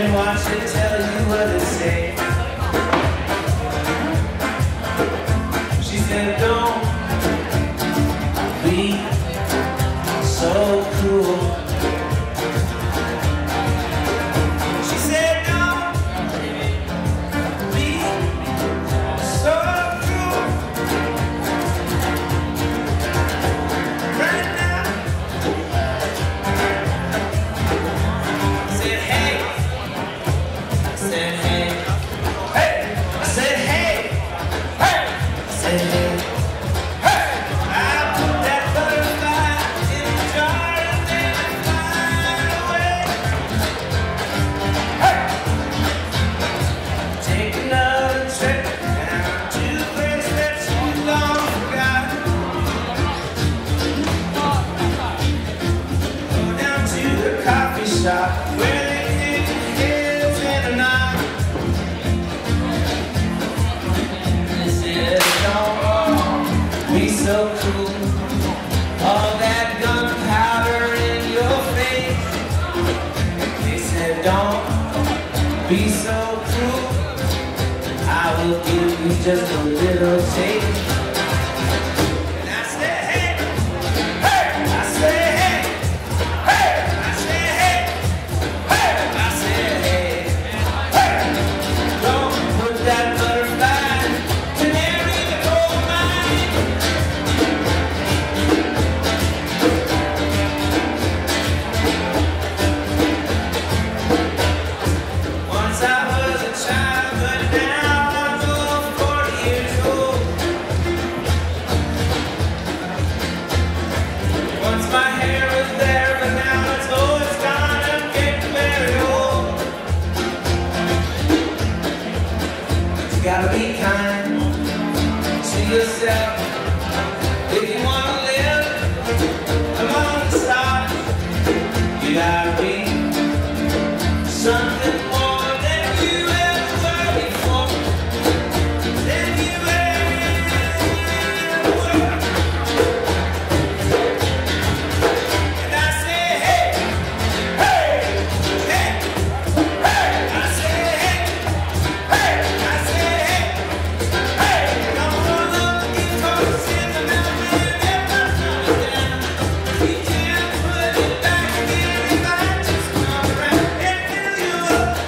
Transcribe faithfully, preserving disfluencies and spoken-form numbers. and watch it tell you what it say. She said, don't be so cruel. She said, don't be so cruel. Right now. I said, hey. I said, hey. Hey. I said, hey. Hey. I said, hey. Where they think it's in or not. They said, don't be so cool. All that gunpowder in your face. They said, don't be so cruel. I will give you just a little taste. And I said, hey, hey, I said, hey, hey, I said, hey. Gotta be kind to yourself if you wanna live among the stars. You gotta be something more than you ever were before, than you ever were. And I say, hey, hey, hey, hey. I say, hey, hey. I say, we can't put it back again if I just come around and fill you up.